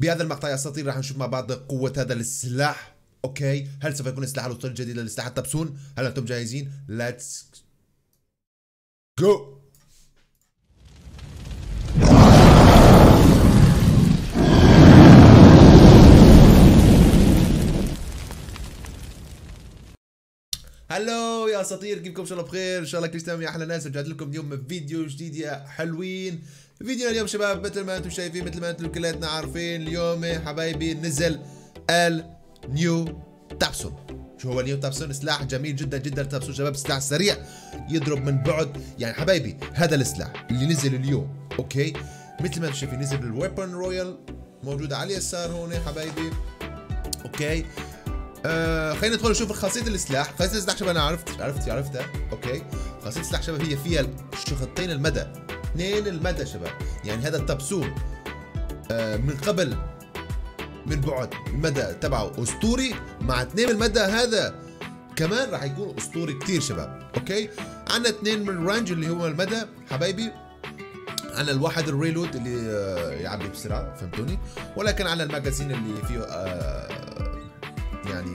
بهذا المقطع يا اساطير راح نشوف مع بعض قوة هذا السلاح، اوكي؟ هل سوف يكون السلاح العنصري الجديد للسلاح الثمسون؟ هل انتم جاهزين؟ ليتس جو. هلو يا اساطير، كيفكم؟ ان شاء الله بخير، ان شاء الله كلش تمام يا احلى ناس. رجعت لكم اليوم بفيديو جديد يا حلوين. فيديونا اليوم شباب مثل ما انتم شايفين، مثل ما انتم كلياتنا عارفين، اليوم حبايبي نزل النيو ثومسون. شو هو النيو ثومسون؟ سلاح جميل جدا جدا ثومسون شباب، سلاح سريع يضرب من بعد. يعني حبايبي هذا السلاح اللي نزل اليوم اوكي، مثل ما انتم شايفين نزل الويبن رويال، موجود على اليسار هون حبايبي اوكي. خلينا ندخل نشوف خاصية السلاح. خاصية السلاح شباب انا عرفتها اوكي. خاصية السلاح شباب هي فيها شقين المدى، 2 المدى شباب. يعني هذا الثومسون من قبل من بعد المدى تبعه اسطوري، مع 2 المدى هذا كمان راح يكون اسطوري كثير شباب اوكي. عندنا 2 من الرانج اللي هو المدى حبايبي، عندنا الواحد الريلود اللي يعبي بسرعة فهمتوني، ولكن على الماجازين اللي فيه يعني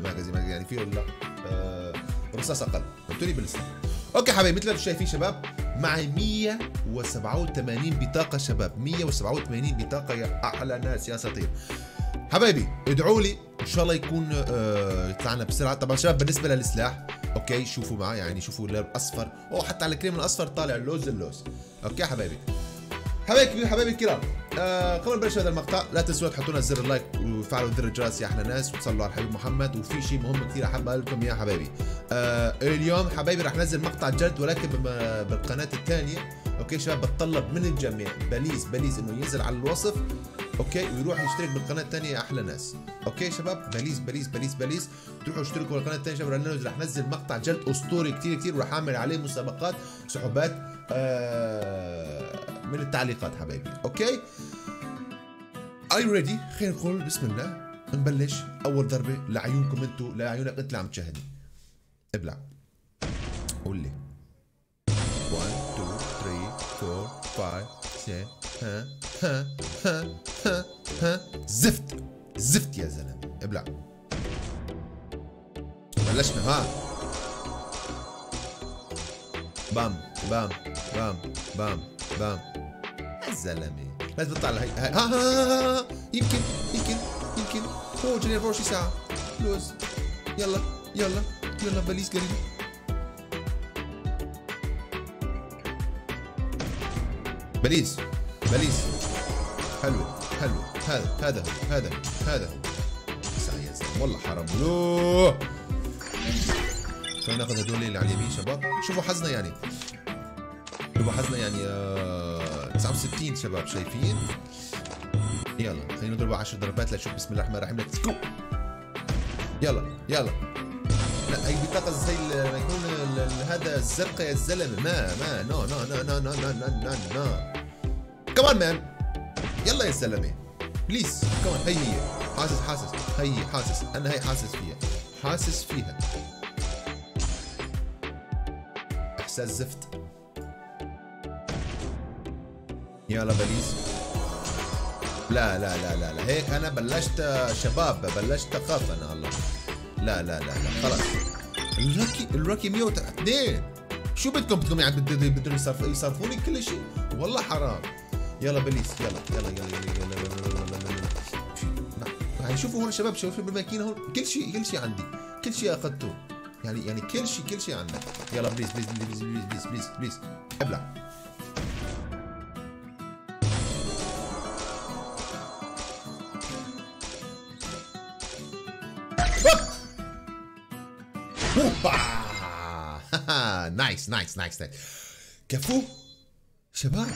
ماجازين يعني فيه لا رصاص اقل فهمتوني بالسلاح اوكي. حبايبي مثل ما انتم شايفين شباب معي 187 بطاقة شباب، 187 بطاقة يا أحلى ناس يا أساطير حبايبي. ادعوا لي إن شاء الله يكون طلعنا بسرعة. طبعا شباب بالنسبة للسلاح أوكي، شوفوا معي يعني شوفوا اللون الأصفر، أو حتى على الكريم الأصفر طالع اللوز أوكي حبايبي. حبايبي الكرام قبل نبلش هذا المقطع لا تنسوا تحطوا لنا زر اللايك وفعلوا زر الجرس يا احلى ناس، وتصلوا على حبيب محمد. وفي شيء مهم كثير احب اقول لكم يا حبايبي، اليوم حبايبي راح ننزل مقطع جلد ولكن بالقناه الثانيه اوكي شباب. بتطلب من الجميع بليز انه ينزل على الوصف اوكي ويروح يشترك بالقناه الثانيه يا احلى ناس اوكي شباب. بليز تروحوا تشتركوا بالقناه الثانيه شباب، لانه راح ننزل مقطع جلد اسطوري كثير وراح اعمل عليه مسابقات سحوبات من التعليقات حبايبي اوكي. اي ريدي؟ خلينا نقول بسم الله نبلش. اول ضربه لعيونكم انتو، لعيونك انت اللي عم تشاهدني، ابلع قول لي 1 2 3 4 5 6 ها ها ها ها ها. زفت يا زلمه، ابلع. بلشنا ها، بام بام بام بام بام الزلمه. لا تطلع على هي. ها يمكن هو جري 24 ساعة لوز. يلا بليز قريب. بليز حلو هذا هو ساعة يا زلمة والله حرام. لوووووووووووووووووووووووووووووووووووووووووووووووووووووووووووو. خلينا ناخذ هدول اللي على اليمين شباب، شوفوا حظنا يعني. يعني 69 شباب شايفين. يلا خلينا نضرب 10 ضربات لنشوف. بسم الله الرحمن الرحيم ليتس جو. يلا لا هي بطاقة زي يكون هذا الزرقاء يا الزلمة. ما نو نو نو نو نو نو نو نو كمان مان. يلا يا زلمة بليز كمان. هي حاسس هي حاسس أنا، هي حاسس فيها إحساس زفت. يلا بليز. لا هيك انا بلشت شباب، بلشت اخاف انا الله. لا خلص. الروكي 102 شو بدكم يعني بدهم يصرفوني كل شيء والله حرام. يلا بليز يلا راح يشوفوا هون شباب، شوفوا بالماكينه هون كل شيء عندي، كل شيء اخذته يعني كل شيء عندك. يلا بليز ابلع. نايس كفو شباب.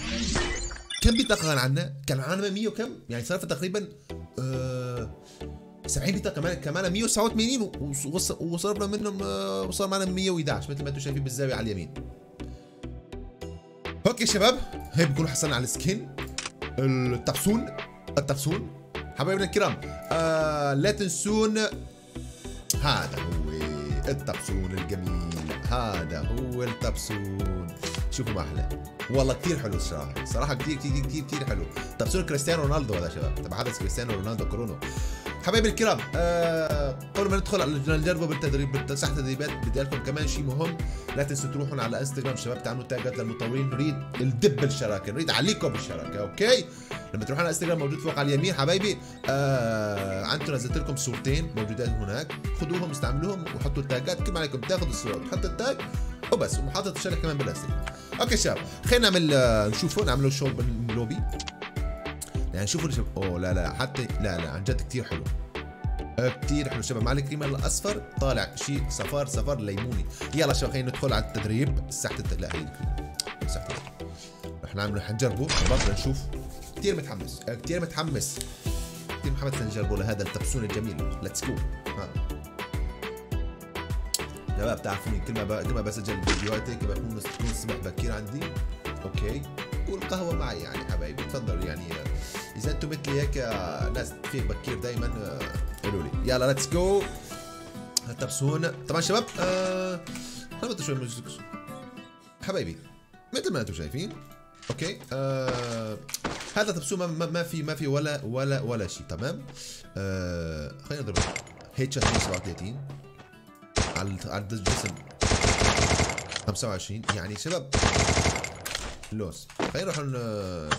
كم بطاقة كان عندنا؟ كان عندنا 100 وكم؟ يعني صرفت تقريبا 70 بطاقة، كمان 189 وصرفنا منهم وصار معنا 111 مثل ما انتم شايفين بالزاوية على اليمين. اوكي شباب هيك بكون حصلنا على السكين الثومسون حبايبنا الكرام. لا تنسون هذا هو الثومسون الجميل، هذا هو الثومسون. شوفوا ما احلى، والله كثير حلو الصراحه، صراحه كثير كثير كثير كثير حلو. طب صورة كريستيانو رونالدو يا شباب، تبع حدث كريستيانو رونالدو كرونو. حبايبي الكرام، قبل ما ندخل على نجربه بالتدريب صح تدريبات، بدي لكم كمان شيء مهم، لا تنسوا تروحون على انستغرام شباب، تعملوا تاجات للمطورين، نريد الدب الشراكه، نريد عليكم بالشراكه، اوكي؟ لما تروحون على انستغرام موجود فوق على اليمين حبايبي، عنتو نزلت لكم صورتين موجودات هناك، خذوهم استعملوهم وحطوا التاجات، كم عليكم تاخذوا الصور وتحطوا التاج وبس، وحاطط الشركه كمان بالاستيك. اوكي شباب، خلينا نعمل نشوفوا نعملوا شو باللوبي. يعني شوفوا الشباب، اوه لا لا حتى لا لا عن جد كثير حلو، كثير حلو شباب، مع الكريمه الاصفر طالع شيء صفار صفار ليموني. يلا شباب خلينا ندخل على التدريب، ساحه لا هي ساحه رح نعمله، رح نجربه برضه نشوف، كثير متحمس كثير متحمس كثير متحمس نجربه لهذا التبسون الجميل. ليتس جو شباب، بتعرفوني كل ما بسجل فيديوهاتي كل ما تكون الصبح بكير عندي، اوكي، والقهوه معي يعني حبايبي، تفضلوا يعني اذا انتم مثلي هيك ناس فيك بكير دائما قولوا لي. يلا ليتس جو التبسون. طبعا شباب هبطوا شوي من حبايبي مثل ما انتم شايفين، اوكي، هذا تبسون ما في ولا شيء، تمام. خلينا نضرب هيت شوت 37 على الجسم 25 يعني شباب لوس. خلينا نروح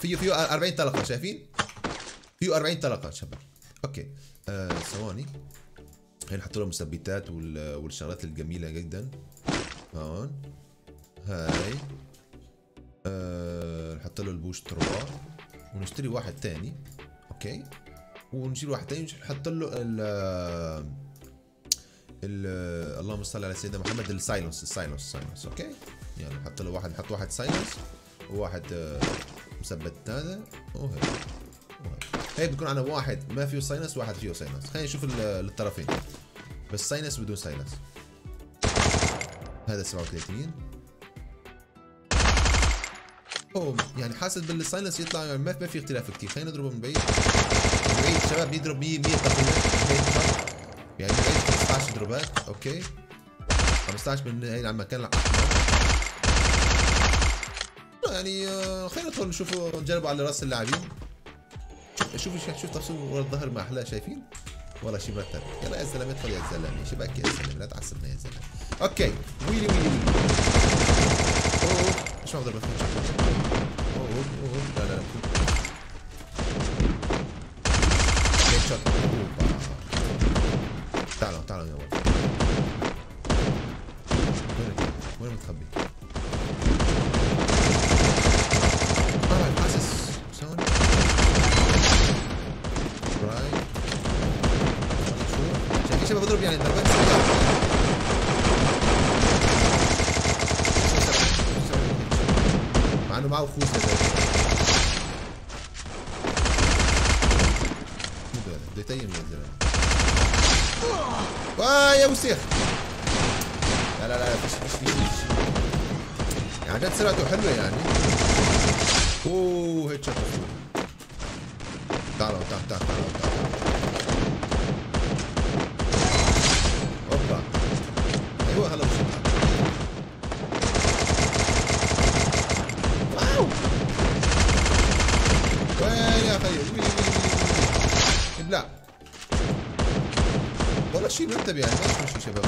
فيو 40 طلقه، شايفين فيو 40 طلقه شباب، اوكي. ثواني خلينا نحط لهم المثبتات والشغلات الجميله جدا هون. هاي نحط له البوش تروا ونشتري واحد ثاني، اوكي، ونشيل واحد ثاني ونحط له اللهم صل على سيدنا محمد، السايلنس السايلنس السايلنس، اوكي. يعني نحط له واحد، نحط واحد سايلنس وواحد مثبت هذا وهيك وهيك، هيك بيكون عندنا واحد ما فيه سايلنس وواحد فيه سايلنس. خلينا نشوف الطرفين بس، سايلنس بدون سايلنس. هذا 37 اوه، يعني حاسس بالسايلنس يطلع يعني ما في اختلاف كثير. خلينا نضربه من بعيد من بعيد شباب، نضرب 100 تقريبا يعني 15 ضربات، اوكي، 15 من هي على المكان الاحمر يعني. خلينا ندخل نشوفوا نجربوا على راس اللاعبين. شوف تفصيل ورا الظهر ما احلاه، شايفين والله شيء مرتب. يلا يا زلمه ادخل يا زلمه، شباك يا زلمه، لا تعصبنا يا زلمه، اوكي. ويلي ويلي ويلي اوه شو عم ضربه، اوه اوه لا لا لا، تعالوا تعالوا يا ولد، وين متخبي؟ حاسس ثواني رايت، شايفين شباب بضرب يعني ضربات سريعة، مع انه معه خوذة بده يتيم يا زلمة. واي يا وسيخ، لا لا لا مش يعني جد سرعته حلوه يعني. اوه هيك شكله، تعالوا تعالوا تعالوا تعالوا، اوبا ايوه هلا وصلنا. واو وين يا خيو، وين ابلع والله شيء مرتب يعني، ما في شيء شباب.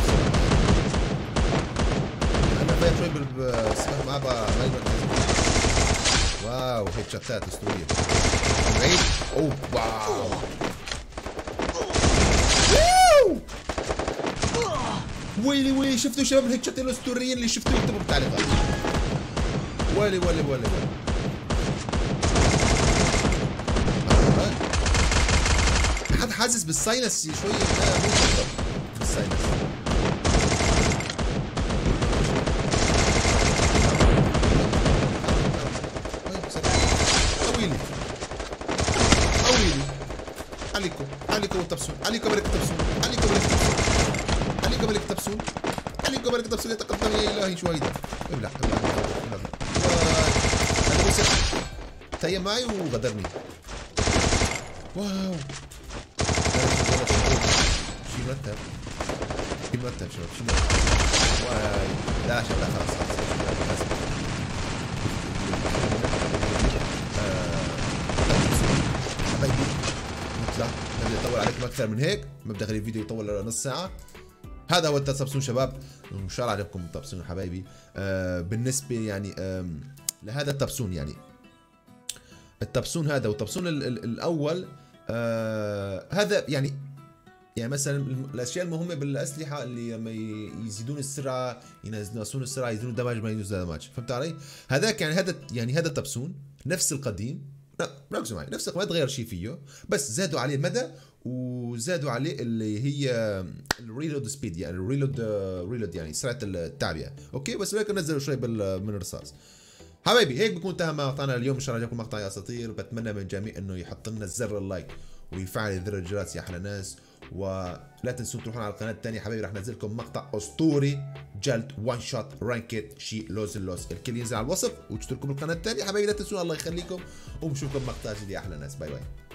انا باين شوي بالسباق معاه ما يركز. واو هيك شتات اسطوريه بعيد، اوه واو ويلي ويلي. شفتوا شباب الهيك شات الاسطوريين اللي شفتوه؟ اكتبوا بالتعليقات ويلي ويلي ويلي. حد حاسس بالسايلنس شوي؟ بالسايلنس طويلي طويلي عليكم عليكم تبسون، عليكم عليكم تبسون، عليكم عليكم تبسون، عليكم عليكم تبسون، عليكم عليكم تبسون، يتقدم يا الهي. شو هيدا؟ ابلع ابلع ابلع، تيم معي وغدرني. واو شي مرتب شي مرتب شباب شي مرتب، واي لا شباب لا خلاص خلاص حبايبي نطلع، لا بدي اطول عليكم اكثر من هيك، ما بدي اخلي الفيديو يطول نص ساعه. هذا هو التسبسون شباب، ان شاء الله عليكم التبسون حبايبي. بالنسبه يعني لهذا التبسون، يعني التبسون هذا والتبسون الاول، هذا يعني مثلا الاشياء المهمه بالاسلحه اللي لما يزيدون السرعه، ينقصون السرعه، يزيدون الدمج، ما يزيدون الدمج، فهمت علي؟ هذاك يعني هذا التبسون نفس القديم، لا ركزوا معي، نفس ما تغير شيء فيه، بس زادوا عليه المدى وزادوا عليه اللي هي الريلود سبيد، يعني الريلود يعني سرعه التعبئه، اوكي؟ بس ولكن نزلوا شوي من الرصاص. حبايبي هيك بكون انتهى مقطعنا اليوم، ان شاء الله عجبكم المقطع يا اساطير، بتمنى من الجميع انه يحط لنا زر اللايك ويفعل زر الجرس يا احلى ناس، ولا تنسوا تروحون على القناه الثانيه حبايبي، رح ننزل لكم مقطع اسطوري جلد وان شوت رانكت شيء لوز، الكل ينزل على الوصف واشتركوا بالقناه الثانيه حبايبي، لا تنسوا الله يخليكم، وبشوفكم مقطع جديد يا احلى ناس، باي باي.